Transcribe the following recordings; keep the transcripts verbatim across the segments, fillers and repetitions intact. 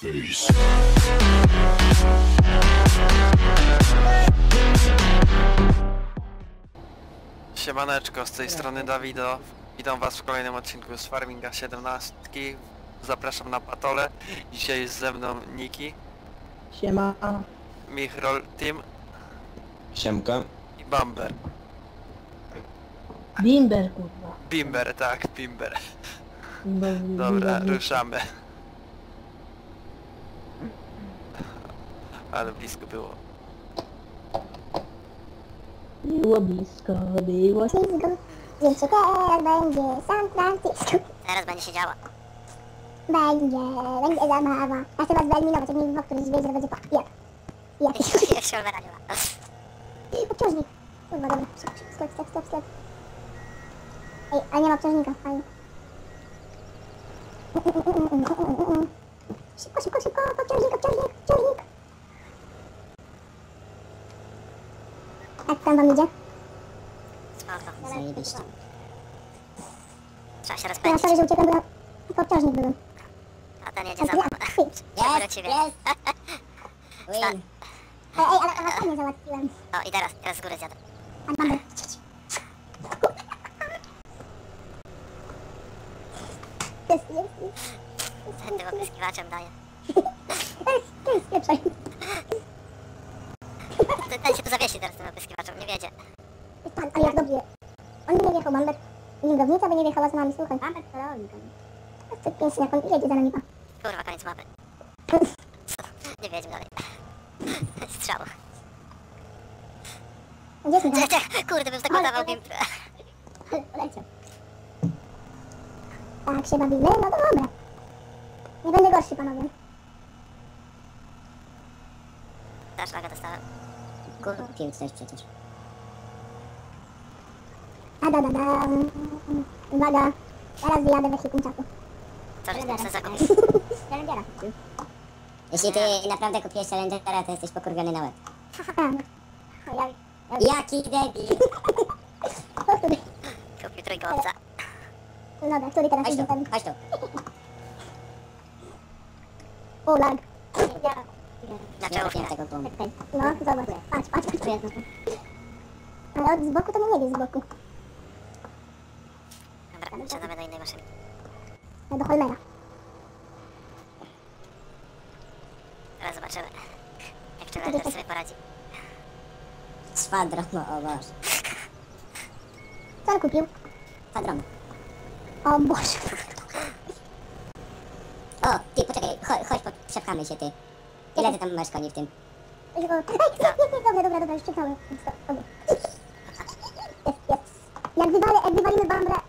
Peace. Siemaneczko, z tej strony Dawido. Witam was w kolejnym odcinku z Farminga siedemnaście. Zapraszam na patole. Dzisiaj jest ze mną Niki. Siema. MichRolTeam. Siemka. I Bimber. Bimber, kurwa. Bimber, tak, Bimber. Bimber, Bimber. Dobra, ruszamy. Ale blisko było. Było blisko, było się zgodnie. Jeszcze teraz będzie San Francisco. Teraz będzie się działo. Będzie, będzie zabawa. A chyba wyeliminować, jak nie było, który dźwięk, że będzie pach. Jak? Jak? Jak się odwraciła. Obciążnik. Kurwa, dobra. Skok, skok, skok, skok. Ej, a nie ma obciążnika, fajnie. Szybko, szybko, szybko, obciążnik, obciążnik, obciążnik. Jak tam wam idzie? Spoko, zajebiście. Trzeba się rozpędzić. Ja sorry, że uciekłem, bo na obciążnik byłem. A ten jedzie za mną. Jest, jest. Ej, ale was nie załatwiłem. O, i teraz, teraz z góry zjadę. Ale mamy. Jest, jest, jest. Tym opryskiwaczem daję. To jest pieprzaj. Ten się tu zawiesi teraz tym opryskiwaczem, nie wiedzie. Pan, ale jak dobrze. On by nie wjechał, Bimber. Nigownica by nie wjechała z nami, słuchaj. Bimber, to robi. To pięć jak on jedzie za nami, pa. Kurwa, koniec mapy. Nie wiedzie dalej. Strzał. Gdzie się tam? Kurde, bym zakładawał Bimber. Leciał. Tak się bawimy? No to dobra. Nie będę gorszy, panowie. Też laga dostałem. Kurwa, pił coś przecież. A da da da. Uwaga. Teraz wyjadę we chwilkuńczaku. Co, że chcesz zakupić? Challengera kupił. Jeśli ty naprawdę kupiłeś Challengera, to jesteś pokurwiony na łeb. Jaki debil! Kupił trójkąca. No dobra, który teraz idzie tam? Chodź tu. O, lag. Dlaczego nie ma tego domu? No, zobacz. Patrz, patrz, patrz. Ale od z boku to mnie nie wie z boku. Dobra, wsiadamy do innej maszyny. Do Holmera. Teraz zobaczymy, jak Challenger sobie poradzi. Spadromo, o Boże. Co on kupił? Spadromo. O Boże. O, ty, poczekaj, chodź, chodź, przepchamy się, ty. Ile ty tam masz koni w tym? Ej, dobra, dobra, dobra, już przepchamy. Jest, jest. Jak wywalimy, jak wywalimy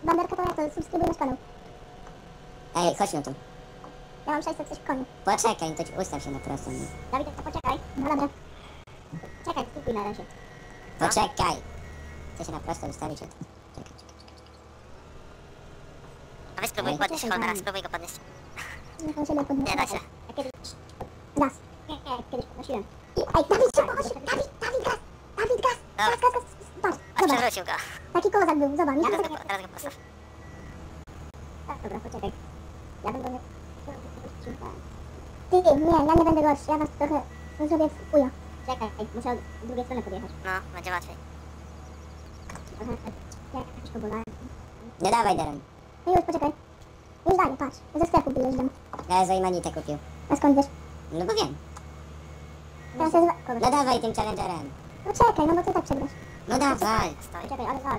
Bimberka, to ja to subskrybuję nasz kanał. Ej, chodź no tu. Ja mam sześćset coś koni. Poczekaj, to ci ustaw się na prostą. Dawid, to poczekaj. No dobra. Czekaj, skupuj na razie. Poczekaj. Chcę się na prostą ustawić, czekaj, czekaj, czekaj. A weź spróbuj podnieść Holmera, spróbuj go podnieść. Nie da się. Gaz. Nie, nie, kiedyś podnosiłem. Ej, Dawid się pochodził! Dawid, Dawid, gaz! Dawid, gaz! Gaz, gaz, gaz! Patrz, zobacz. Przewrócił go. Taki kozak był, zobacz. Teraz go, teraz go postaw. Dobra, poczekaj. Ja bym go nie... Ty, nie, ja nie będę gorszy. Ja was trochę... zrobię w uja. Czekaj, muszę od drugiej strony podjechać. No, będzie łatwiej. Nie dawaj, Darren. No już, poczekaj. Już daję, patrz. Ze sklepu wyjeżdżam. Ja za Imanitę kupił. A skąd wiesz? No bo wiem. Teraz jest... No dawaj tym Challengerem. No czekaj, no bo ty tak przegrasz. No dawaj. Stoi. Czekaj, ale zaraz.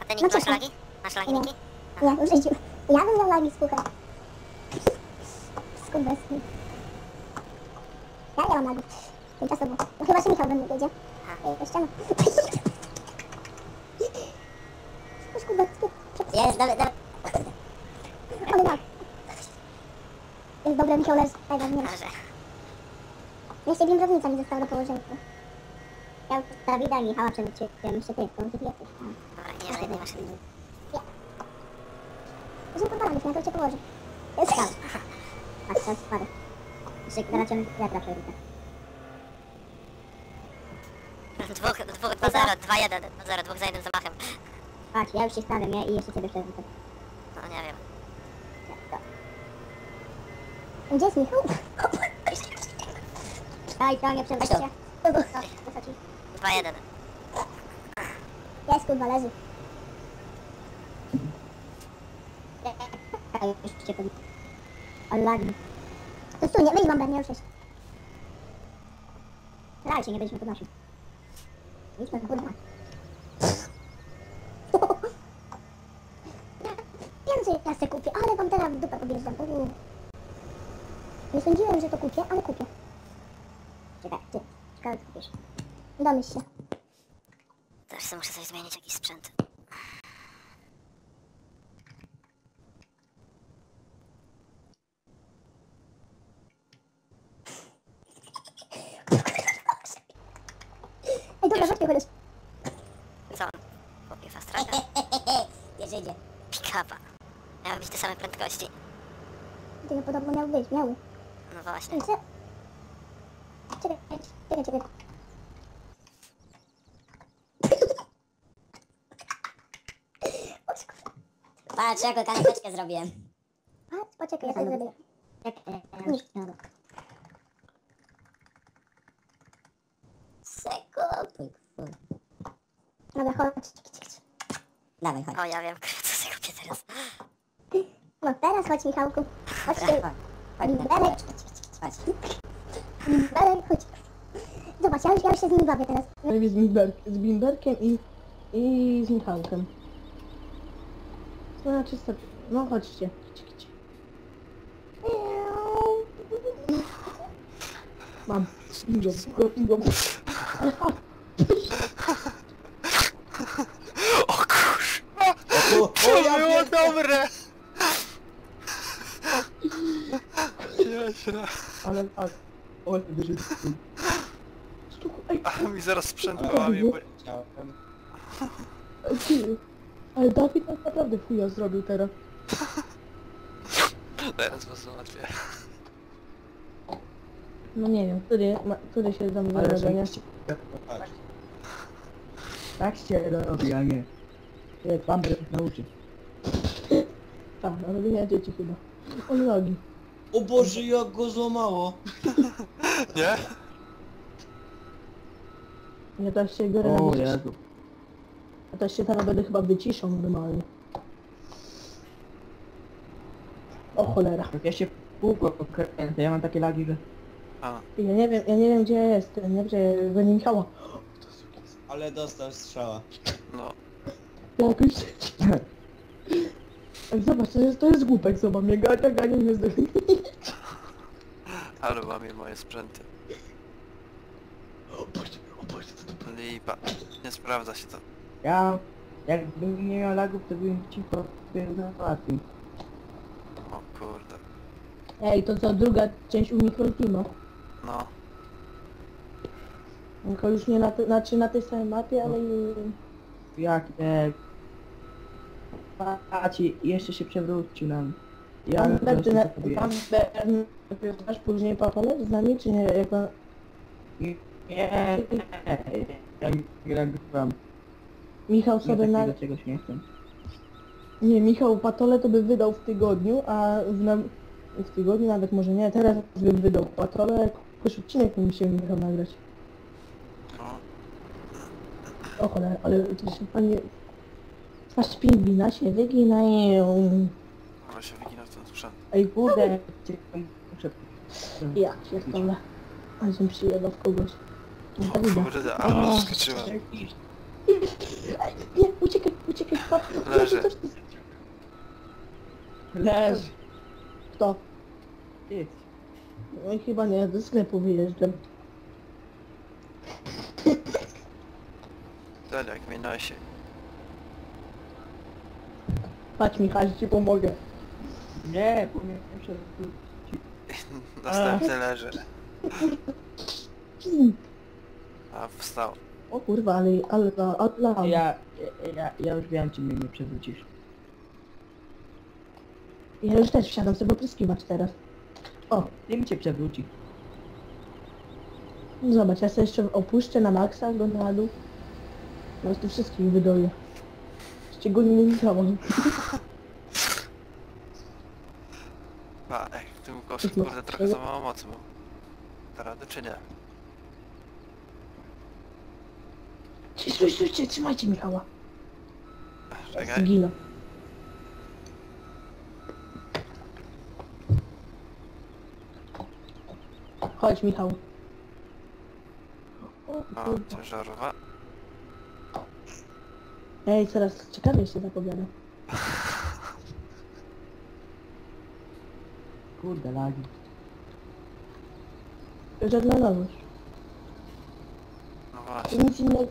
A ten Niki masz lagi? Masz lagi, Niki? Nie, już idziemy. Ja bym miał lagi, słuchaj. Skurwysy. Ja nie mam lagi. Tymczasowo. No chyba, że Michał we mnie wiedzie. Ej, to ściana. Jest, dawaj, dawaj. Ale tak. Jest dobre, Michał leży. Daj, daj, nie leży. Jeszcze bimbrownica mi została do położenia. Ja Dawida i Michała przewróciłem jeszcze ty, bo on tych jesteś. Dobra, nie, ale nie masz. Nie. Możemy pobawić, na to cię położę. Jest tam. Patrz, teraz spadek. Jeszcze zaraz ciągle wiatra przewrócę. Dwóch, dwóch, dwa, zero, dwa, jeden, zero, dwóch za jednym zamachem. Patrz, ja już się stawiam, ja i jeszcze ciebie przewrócę. No nie wiem. Gdzie mi? Daj, to nie przewróć się. dwa jeden. Jest kurwa, leży. Ale lagi. To stój, nie byli Bamber, nie ruszysz. Raczej nie byliśmy pod naszym. Idźmy na górę. Wiem, że ja se kupię, ale wam teraz w dupę pobierzam. Nie sądziłem, że to kupię, ale kupię. Czekaj, ty. Czekaj, co kupisz. Domyśl się. Też sobie muszę coś zmienić, jakiś sprzęt. Ej, dobra, chodźmy, chodź. Co on? Popie fast tracka? Nie żyje. Pick-upa. Miały być te same prędkości. Tego podobno miał być, miały. No właśnie. Czekaj, czekaj, czekaj. Patrz, jaką kanapeczkę zrobiłem. Patrz, poczekaj, ja tak zrobię. Sekundy, kurwa. Dobra, chodź. Dawaj, chodź. O, ja wiem, kurwa, co sobie kupię teraz. No teraz chodź, Michałku. Chodź, ty. Bimberek, chodź. Bimberek, chodź. Zobacz, ja już, ja już się z nim bawię teraz. Z, Bimber z Bimberkiem i, i z Michałkiem. No, czysto. No, chodźcie. Mam. O kurz! O, to ja było wiem. Dobre! Ale tak. O, wyżej. Ale mi zaraz sprzęt połamie, bo... Ale Dawid tak naprawdę chuja zrobił teraz. Teraz was załatwię. No nie wiem, który, ma, który się do mnie ale robi, nie? Tak się robi, a nie. Pan się nauczy. Tak, no robienia dzieci chyba. On robi. O Boże, jak go złamało. Nie? Nie, to się go robi. A to się teraz będę chyba wyciszał normalnie. O cholera. Ja się w kółko pokręcę, ja mam takie lagi, że... A. Ja nie wiem, ja nie wiem gdzie ja jestem, nie wiem, że go nie Michała. Ale dostał strzała. No. Jakiś... Zobacz, to jest, to jest głupek, zobacz, mnie gania, gania mnie zdechnie. Ale łamie moje sprzęty. O Boże, o Boże, co to było? Lipa, nie sprawdza się to. Ja, jakbym nie miał lagów, to bym cicho załatwił. O kurde. Ej, to co, druga część u MichRolTeama? No. Tylko już nie na, te, znaczy na tej samej mapie, ale... Jak, e... A ci jeszcze się przewrócił nam. Ja tam pewnie na... Tam pewnie później papalec z nami, czy nie? Jak on... Nie, nie, nie, Michał sobie na... Czegoś nie chcę. Nie, Michał patole to by wydał w tygodniu, a w, na... w tygodniu nawet może nie, teraz bym wydał patole, jakiś odcinek bym się Michał nagrać. O cholera, ale to się panie... Aż pingwina się wyginają. Może się wygina w ten sprzęt. Ej, kurde. Ja pierdolę. Ale bym przyjechał w kogoś. O kurde, ale skoczyłem. Nie, uciekaj, uciekaj, patrz. Leży. Leży. Kto? Ty. No i chyba nie, do sklepu wyjeżdżam. Dalek mnie nosi. Patrz Michał, ci pomogę. Nie, pomogę się. Następny leży. A wstał. O kurwa, ale, ale, ale... Ja, ja, ja już wiem, czy mnie nie przewrócisz. Ja już też wsiadam sobie opryskiwać teraz. O, nie mi cię przewróci. Zobacz, ja sobie jeszcze opuszczę na maksa go na dół. Po prostu wszystkich wydoję. Szczególnie nie widziałam. Pa, jak tu tym kosem, kurde, trochę za mało mocy, bo da radę czy nie? Stój, stójcie, trzymajcie Michała. Czekaj. Zginę. Chodź Michał. O, ciężarówka. Ej, zaraz, ciekawie się zapowiada. Kurde, lagi. Żadna nowość. No właśnie. Nic innego,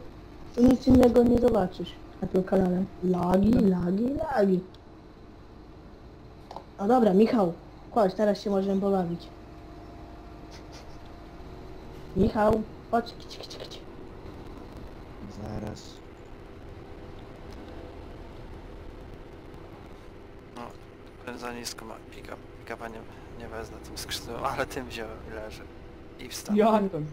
nic innego nie zobaczysz na tym kanale. Lagi, lagi, lagi. No dobra, Michał. Chodź, teraz się możemy pobawić. Michał, chodź, kici, kici, kici. Zaraz. No, za nisko ma pika. Pika nie, nie wezmę tym skrzydłem, ale tym wziąłem i leży. I wstał. Johanton.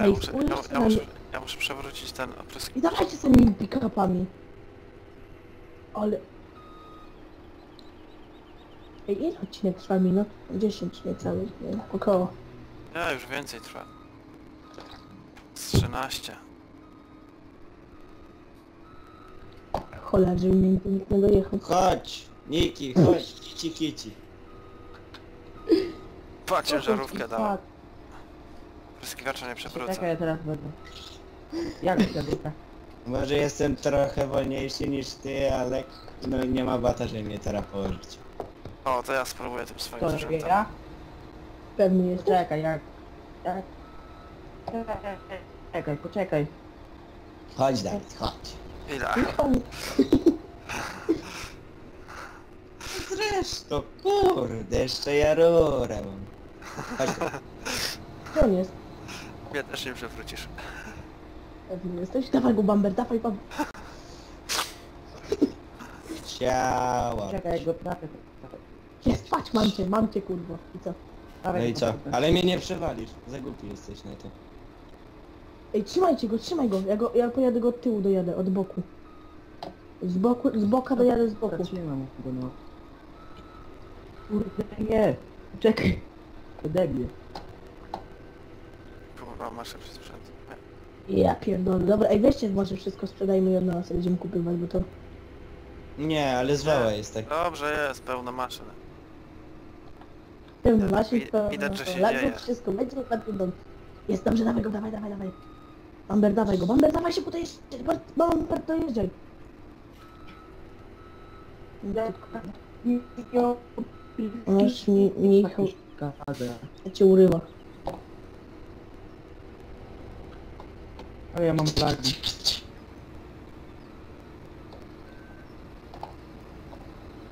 Ja muszę, ja, ja, muszę, ja muszę przewrócić ten oprysk. I dawajcie sobie pick-upami. Ale... Ej, ile odcinek trwa minut? dziesięć niecały, nie, około. Ja już więcej trwa. Z trzynaście. Cholera, żeby mnie nikt nie dojechał. Chodź, Niki, chodź, kici, kici. Pa, ciężarówkę dałem. Pryskiwacza nie przewrócę. Czekaj, ja teraz będę. Jak to? Może jestem trochę wolniejszy niż ty, ale no nie ma bata, żeby mnie teraz położyć. O, to ja spróbuję tym swoim sprzętem. Ja? Pewnie jest, czekaj, jak... jak... Czekaj, poczekaj. Chodź Dawid, chodź. Ile? Zresztą, kurde, jeszcze ja rurę mam. Chodź tu. Co jest? Ja też nie przewrócisz. Pewnie jesteś? Dawaj go Bamber, dawaj Bamber. Chciałam. Czekaj, go prawie. Jest, patrz, mam cię, mam cię, kurwa. I co? Dawaj, no i co? Ale mnie nie przewalisz. Za głupi jesteś na to. Ej, trzymajcie go, trzymaj go. Ja, go, ja pojadę go od tyłu, dojadę, od boku. Z boku, z boka dojadę z boku. Zatrzymam go, no. Kurde, nie. Czekaj. Podebie. Kurwa, masz się sprzęt. Ja pierdolę. Dobra, ej, weźcie może wszystko, sprzedajmy i od nas będziemy kupywać, bo to... Nie, ale zwała jest tak. Dobrze jest, pełno maszyn. Pełno maszyn, pełno... Widać, że się dzieje. Wszystko, będzie na. Jest dobrze, dawaj go, dawaj, dawaj, dawaj. Bamber, dawaj go, Bamber, dawaj się tutaj jeszcze, Bamber, dojeżdżaj. Masz mi, Michał... Ja cię urywa. A ja mam plagi.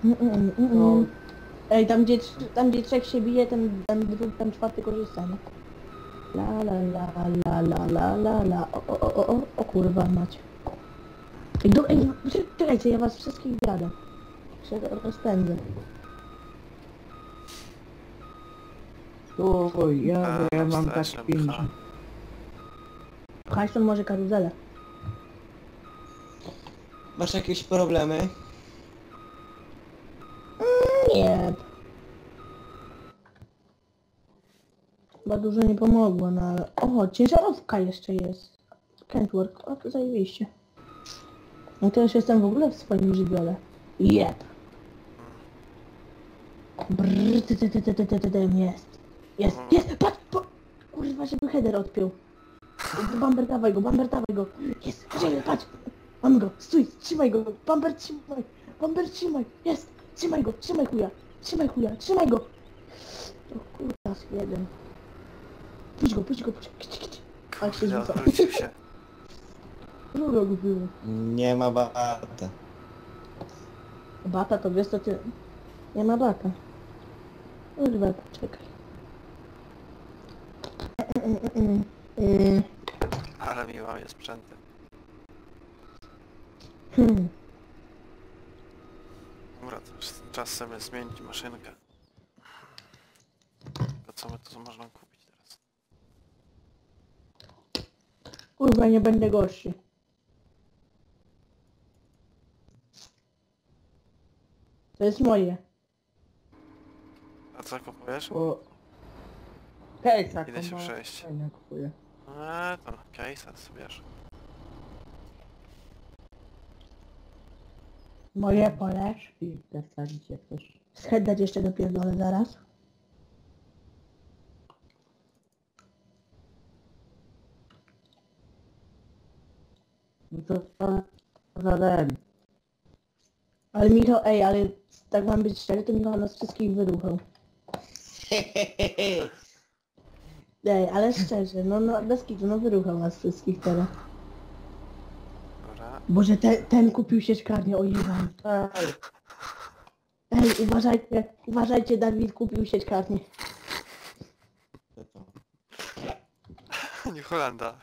Mm, mm, mm, mm. Ej, tam gdzie, tam gdzie trzech się bije, ten, ten drugi, ten czwarty korzysta. La la la la la la la la, o o o o, o kurwa mać. Ej, do, ej, czekajcie, ja was wszystkich zjadę. Się rozpędzę. Oj, ja, ja mam tak pięć. Hajson może karuzelę. Masz jakieś problemy? Nie. Chyba dużo nie pomogło, no ale... O, ciężarówka jeszcze jest. Kentwork, o to zajebiście. No to już jestem w ogóle w swoim żywiole. Jep. Brrr, ty ty ty ty ty ty ty ty, jest. Jest, jest, patrz, po... Kurwa, żeby header odpiął. Bamber, dawaj go, Bamber, dawaj go. Jest, żyje, patrz. Mam go, stój, trzymaj go, Bamber, trzymaj. Bamber, trzymaj, jest. Trzymaj go, trzymaj chuja, trzymaj chuja, trzymaj go! O kurwa, jeden. Puść go, puść go, puść go, kici, kici. Ale się rzuca. Rura go było. Nie ma bata. Bata to wiesz co ty... Nie ma bata. Kurwa, czekaj. Ale miła jest sprzęty. Hmm. Dobra, to już czas sobie zmienić maszynkę. To co my tu można kupić teraz? Kurwa, nie będę gorszy. To jest moje. A co kupujesz? O... Case'a. Idę się przejść. Kupuję. A to case'a sobie. Moje poleżki. Zasadzić jak ktoś. Schedać jeszcze dopierdolę zaraz. No to zadałem. Ale Michał, ej, ale tak mam być szczery, to Michał nas wszystkich wyruchał. Ej, ale szczerze, no, no bez kitu, no wyruchał nas wszystkich teraz. Dobra. Boże, te, ten kupił sieczkarnię, ojebam. Ej. Ej, uważajcie, uważajcie, Dawid kupił sieczkarnię. Nie Holanda.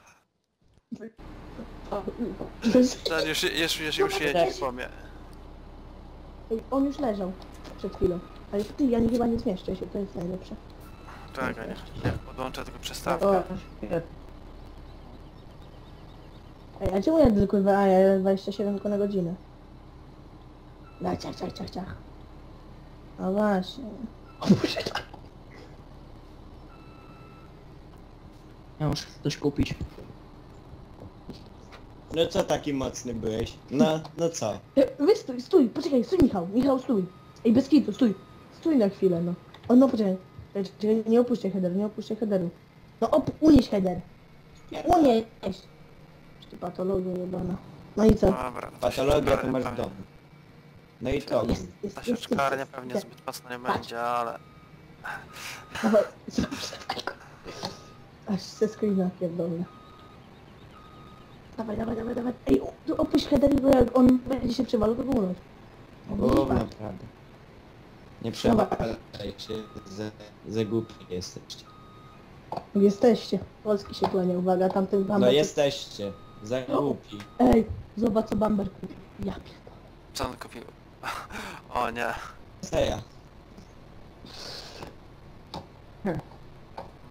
Ten już, już, już, już jedzie po mnie. On już leżał przed chwilą. Ale ty, ja nie, chyba nie zmieszczę się, to jest najlepsze. Tak, nie, nie, podłączę tylko przestawkę. O, ej, a czemu ja tylko a, ja dwadzieścia siedem tylko na godzinę? Da, ciach, ciach, ciach, ciach. No właśnie. O Boże. Ja muszę coś kupić. No co taki mocny byłeś? No, no co? Wy stój, stój, poczekaj, stój Michał, Michał stój. Ej, bez kitu, stój. Stój na chwilę, no. O, no poczekaj, nie opuszczaj header, nie opuszczaj headeru. No op, unieś header. Unieś. Ty patologia jebana. No i co? Dobra, patologia to masz w domu. No i to. Ta sieczkarnia pewnie zbyt mocno nie będzie, ale... Aż ze screena pierdolę. Dawaj, dawaj, dawaj, dawaj. Ej, tu opuść header, bo jak on będzie się przewalał, to było. O, naprawdę. Nie przewalajcie, za, za głupi jesteście. Jesteście. Polski się kłania, uwaga, tamten Bamber... No jesteście, za głupi. Ej, zobacz co Bamber kupił. Ja pierdolę. Co on kupił? O nie. Seja.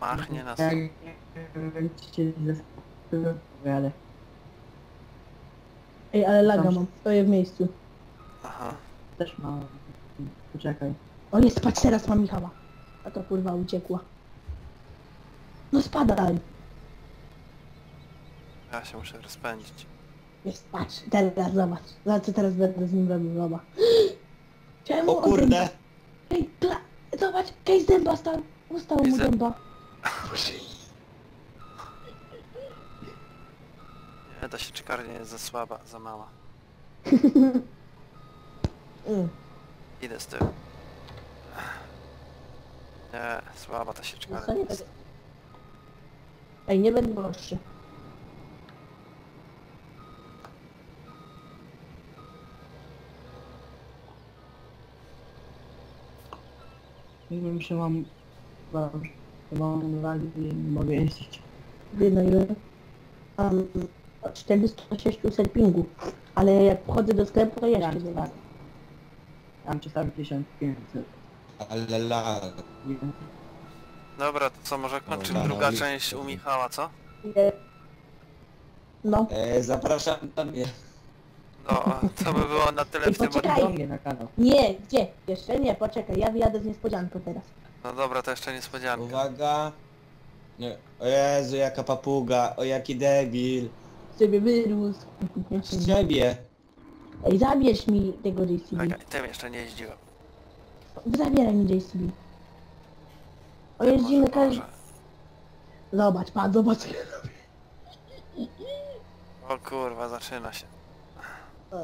Machnie nas. Ale... Ej, ale laga mam, stoję w miejscu. Aha. Też mam. Poczekaj. O nie, spać teraz mam Michała. A to kurwa uciekła. No spadaj. Ja się muszę rozpędzić. Jest, patrz, teraz zobacz. Zobacz co teraz będę z nim robił, zobacz. Czemu? O kurde! Ej, kla... Zobacz, case dęba stał. Ustało mu dęba. Ta sieczkarnia jest za słaba, za mała. mm. Idę z tyłu. Nie, słaba ta sieczkarnia no, jest. Ej, nie będę gorszy. Nie wiem, czy mam... Mam wagi i nie mogę jeździć. Jedno ile? czterysta sześćset pingów, ale jak wchodzę do sklepu to jeszcze nie mam. Tam czasami tysiąc pięćset. Ale la... Dobra, to co, może kończymy druga część u Michała, co? Nie. No. E, zapraszam do mnie. No, to by było na tyle w tym odcinku. Nie, gdzie? Jeszcze nie, poczekaj, ja wyjadę z niespodzianką teraz. No dobra, to jeszcze niespodzianka. Uwaga. Nie. O Jezu, jaka papuga, o jaki debil. Z ciebie wyrósł. Z ciebie. Ej, zabierz mi tego J C B. Okej, tym jeszcze nie jeździłem. Zabieraj mi J C B. O, jeździmy każdy... Zobacz, pan, zobacz. O kurwa, zaczyna się. O,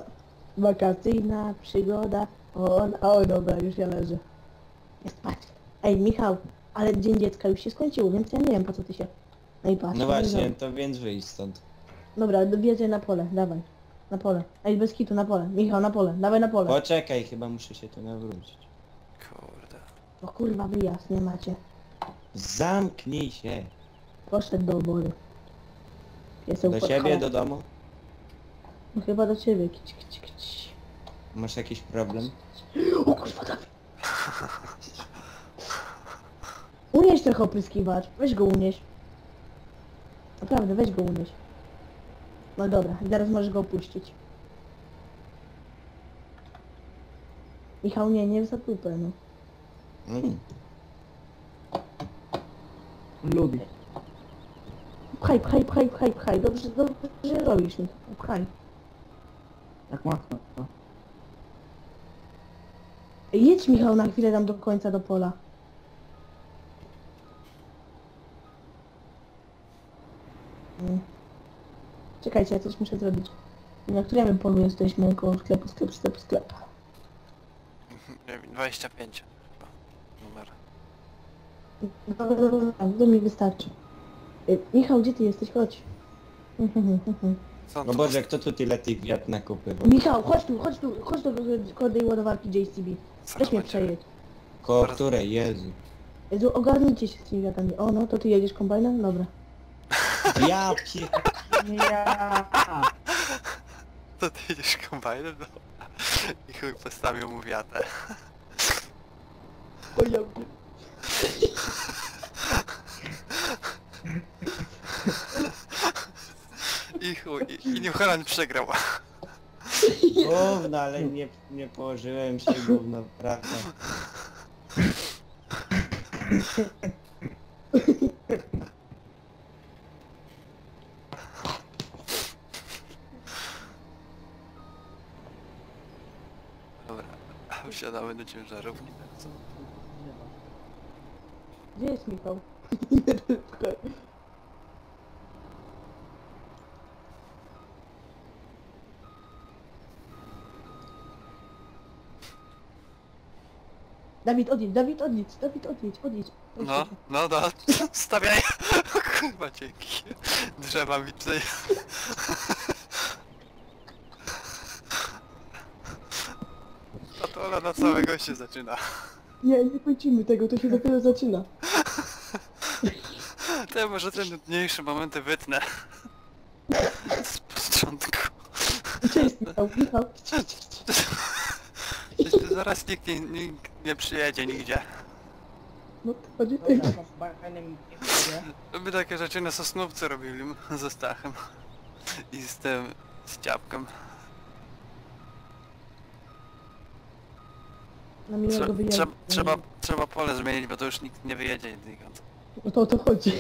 wakacyjna przygoda. O, on, o, dobra, już ja leżę. Jest, patrz. Ej, Michał. Ale Dzień Dziecka już się skończył, więc ja nie wiem po co ty się... No i patrz. No właśnie, to więc wyjdź stąd. Dobra, wjeżdżaj na pole, dawaj. Na pole. Ej, bez kitu, na pole. Michał, na pole, dawaj na pole. Poczekaj, chyba muszę się tu nawrócić. Kurde. O kurwa, wyjazd nie macie. Zamknij się. Poszedł do obory. Jestem do siebie, do domu? No chyba do ciebie, kić, kić, kić. Masz jakiś problem? O kurwa, dawaj. Unieś trochę opryskiwacz, weź go unieś. Naprawdę, weź go unieś. No dobra, zaraz możesz go opuścić. I hałnieniem za tupę, no. Mm. Lubi. Pchaj, pchaj, pchaj, pchaj, pchaj. Dobrze, dobrze robisz mi. Pchaj. Jak mocno to. Jedź, Michał, na chwilę tam do końca do pola. Mm. Czekajcie, ja coś muszę zrobić. Na którym polu jesteśmy? Koło sklepu, sklep, sklep, sklep. dwadzieścia pięć chyba. Numer. Dobra, dobra, dobra. To mi wystarczy. Michał, gdzie ty jesteś? Chodź. No Boże, kto tu tyle tych wiat nakupywał? Michał, chodź tu, chodź tu, chodź do kodej ładowarki J C B. Weź mnie przejedź. Koło której? Jezu. Jezu, ogarnijcie się z tymi wiatami. O, no, to ty jedziesz kombajnem? Dobra. Ja pier... Ja. To ty jedziesz kombajnem? No. I chuj postawił mu wiatę. O ja... I chuj, i New Holland przegrał. Gówno, ale nie, nie położyłem się gówno, prawda? Dobra, wsiadamy do ciężarówki. Gdzie jest Michał? Dawid, odjedź, Dawid, odjedź, Dawid, odjedź, odjedź. No, no, no, stawiaj. Kurwa, dzięki. Drzewa mi tutaj. A to ona na całego się zaczyna. Nie, nie kończymy tego, to się dopiero zaczyna. To ja może te nudniejsze momenty wytnę. Z początku. Gdzie jest Michał? Michał? Przecież zaraz nikt nie, nikt nie przyjedzie nigdzie. No to chodzi ty. My takie rzeczy na Sosnówce robili ze Stachem. I z tym... z Ciapkiem. Trze trzeba, trzeba, trzeba pole zmienić, bo to już nikt nie wyjedzie nikąd. No to o to chodzi.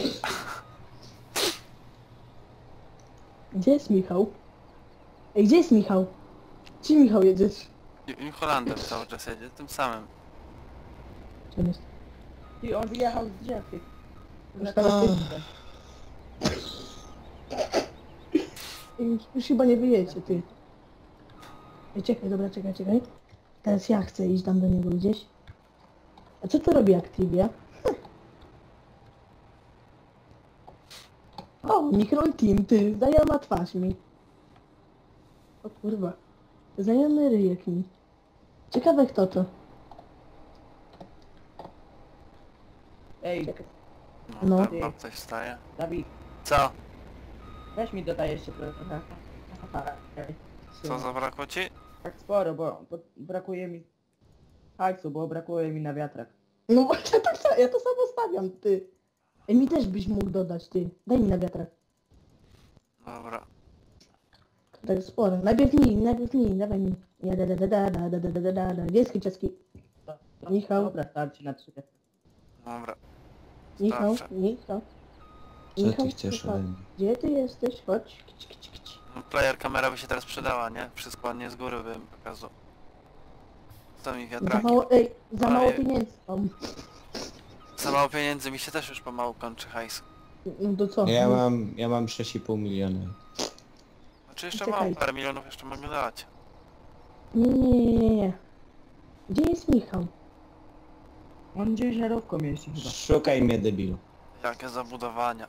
Gdzie jest Michał? Ej, gdzie jest Michał? Gdzie Michał jedziesz? New Holandem cały czas jedzie, tym samym. Czym jest? I on wyjechał z drzewki. Już, już chyba nie wyjedzie, ty. Ej, czekaj, dobra, czekaj, czekaj. Teraz ja chcę iść tam do niego gdzieś. A co to robi Activia? O, MichRolTeam, ty, znajoma twarz mi. O kurwa. Znajomy ryjek mi. Ciekawe kto to. Ej. No, no. Tam coś staje. Dawid. Co? Weź mi dodaj jeszcze trochę. Co zabrakło ci? Tak sporo, bo, bo brakuje mi hajsu, bo brakuje mi na wiatrak. No właśnie, ja, ja to samo stawiam, ty. Ej, mi też byś mógł dodać, ty. Daj mi na wiatrak. Dobra. To jest sporo. Najpierw mi, najpierw mi, dawaj mi. Ja da da da da da da da da da da. Gdzie jest Kiciacki? Michał. Dobra, starczy na trzy. Dobra. Michał, Michał. Co ty chcesz ode mnie? Gdzie ty jesteś? Chodź. Kici, kici, kici. Player kamera by się teraz przydała, nie? Wszystko ładnie z góry bym pokazał. Co mi wiatraki. Za mało, ej, za mało pieniędzy. Za mało pieniędzy, mi się też już pomału kończy hajs. No to co? Ja mam, ja mam sześć i pół miliona. Czy jeszcze mam parę milionów, jeszcze mogę dać? Nie, nie, nie, nie. Gdzie jest Michał? On gdzieś żarówką mieści chyba. Szukaj mnie, debilu. Jakie zabudowania.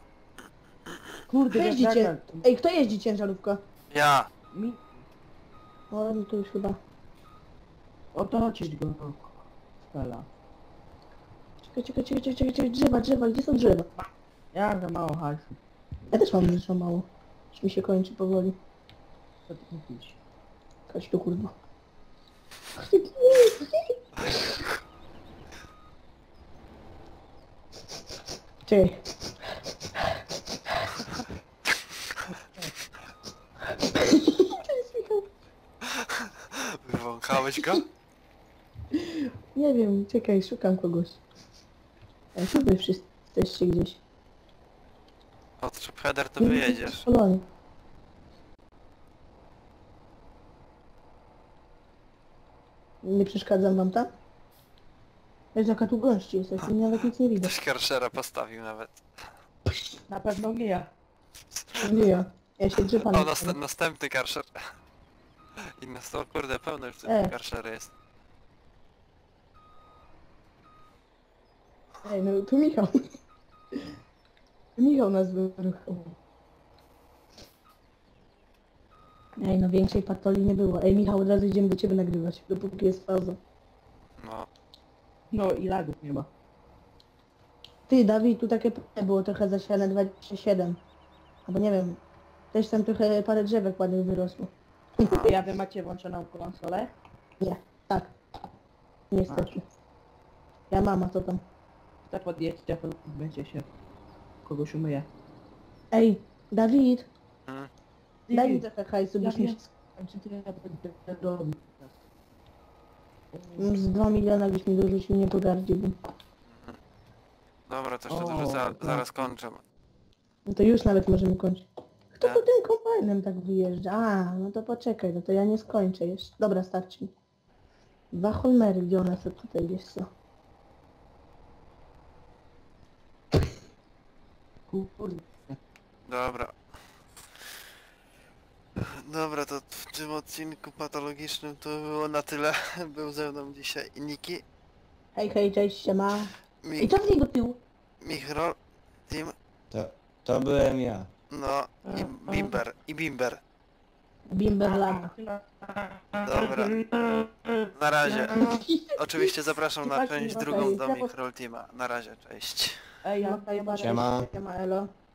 Kurde, jeździcie. Ej, kto jeździ ciężarówka? Ja. Mi... O, no to już chyba... Otoczyć go. Stala. Czekaj, czekaj, czekaj, czekaj, czekaj, drzewa, drzewa, gdzie są drzewa? Ja za mało hajsu. Ja też mam za mało. Już mi się kończy powoli. Co ty mówisz? Chodź tu, kurwa. Czekaj. Wywąchałeś go? Nie wiem, czekaj, szukam kogoś. A tu wy wszyscy jesteście gdzieś. Patrz, header to wyjedziesz. Polony. Nie przeszkadzam wam tam? Jest jaka tu gości jest, ja nawet nic nie widzę. Ktoś karszera postawił nawet. Na pewno nie ja. Nie ja. Ja się drzepam. O, nast następny karszer. I na sto, kurde, pełno już e. karszery jest. Ej, no tu Michał. Michał nas wyruchał. Ej, no większej patoli nie było. Ej, Michał, od razu idziemy do ciebie nagrywać, dopóki jest pauza. No. No i lagów nie ma. Ty, Dawid, tu takie było trochę zasiane dwadzieścia siedem. Albo nie wiem, też tam trochę parę drzewek ładnych wyrosło. Ja wy macie włączoną konsolę? Nie, tak. Niestety. A. Ja mama, co tam? Tak podjedźcie, będzie się kogoś umyje. Ej, Dawid! Hmm? Daj mi trochę hajsu, byś mi... Z dwa miliona byś mi dorzucił, nie pogardziłbym. Dobra, to jeszcze dużo za, zaraz kończę. No to już nawet możemy kończyć. Kto to tym kombajnem tak wyjeżdża? A, no to poczekaj, no to ja nie skończę jeszcze. Dobra, starczy mi. Dwa Holmery, gdzie one są tutaj gdzieś są? Kurde. Dobra. Dobra, to w tym odcinku patologicznym to było na tyle. Był ze mną dzisiaj Niki. Hej, hej, cześć, siema. Mi... I co z niego pił? MichRolTeam. To, to byłem ja. No, i Bimber, i Bimber. Bimber lama. Dobra. Na razie. Oczywiście zapraszam na część drugą do MichRolTeama. Na razie, cześć. Ej, ja, siema. Siema, elo.